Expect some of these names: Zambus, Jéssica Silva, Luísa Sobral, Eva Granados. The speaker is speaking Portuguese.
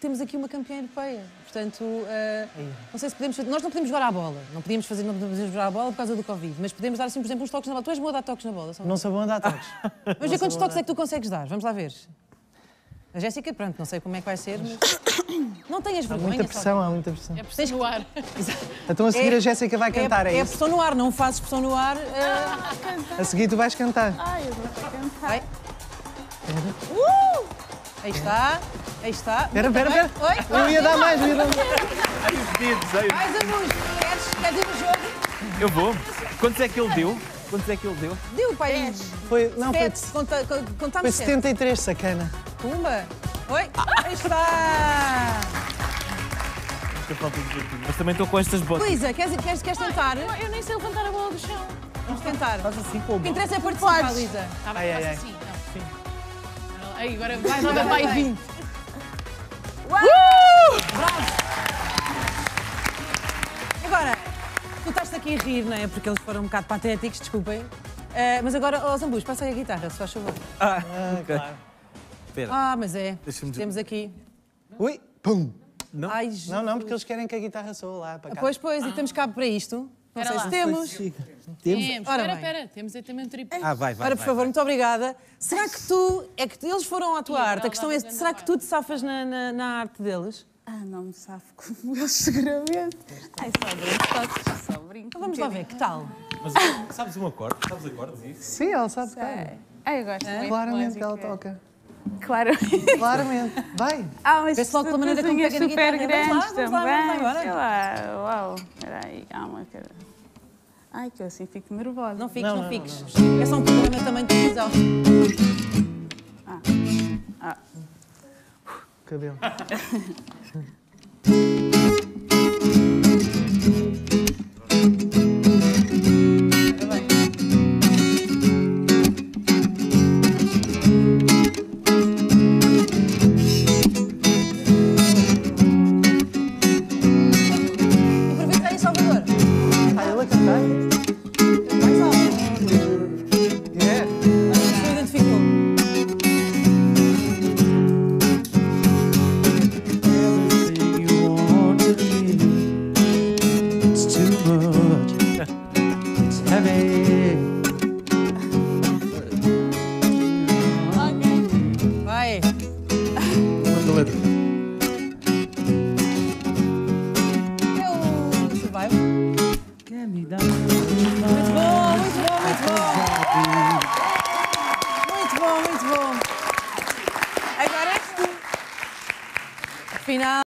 temos aqui uma campeã europeia. Portanto, não sei se podemos... Nós não podemos jogar à bola. Não podíamos jogar à bola por causa do Covid. Mas podemos dar, assim, por exemplo, uns toques na bola. Tu és boa a dar toques na bola? Não sou boa a dar toques. Vamos ver quantos toques é que tu consegues dar. Vamos lá ver. A Jéssica, pronto, não sei como é que vai ser, mas... Não tenhas vergonha. Há muita pressão. É pressão no ar. Então a seguir a Jéssica vai cantar, é isso? É pressão no ar, não fazes pressão no ar. A seguir tu vais cantar. Ai, eu vou cantar. Vai. Aí está, aí está. Espera. Oi? Eu ia dar mais, Mais a música, queres ir no jogo? Eu vou. Quantos é que ele deu? Deu, pai. Foi 73, sacana. Pumba! Oi! Aí está! Mas também estou com estas botas. Luísa, queres tentar? Eu nem sei levantar a bola do chão. Vamos tentar. Faz assim, pô. O que interessa é participar, Luísa. Tá bem, faz assim. Sim. Aí, agora vai dar mais 20. Bravo! Agora, tu estás aqui a rir, não é? Porque eles foram um bocado patéticos, desculpem. Mas agora, Zambus, passa aí a guitarra, se faz favor. Claro. Mas é. Temos aqui. Ui! Pum! Não. Ai, não, porque eles querem que a guitarra soa lá para cá. Pois, e temos cabo para isto. Não sei se temos. Temos. Espera. Temos aí também um tripé. Vai. Ora, por favor, muito obrigada. Será que tu... Eles foram à tua arte. A questão é, será que tu te safas na arte deles? Não me safo como eles, seguramente. Só brinco. Então vamos lá ver, que tal? Mas sabes um acorde? Sabes acordes isso? Sim, ela sabe tocar. Eu gosto muito. Claramente que ela toca. Claramente. Vai. Vê-se logo pela maneira como pega na guitarra. Vamos lá. Sei lá. Uau. Espera aí. Cara. Ai, que eu assim fico nervosa. Não fiques. Não. É só um problema também de televisão. Cabelo. Muito bom. Agora é que tu. Final.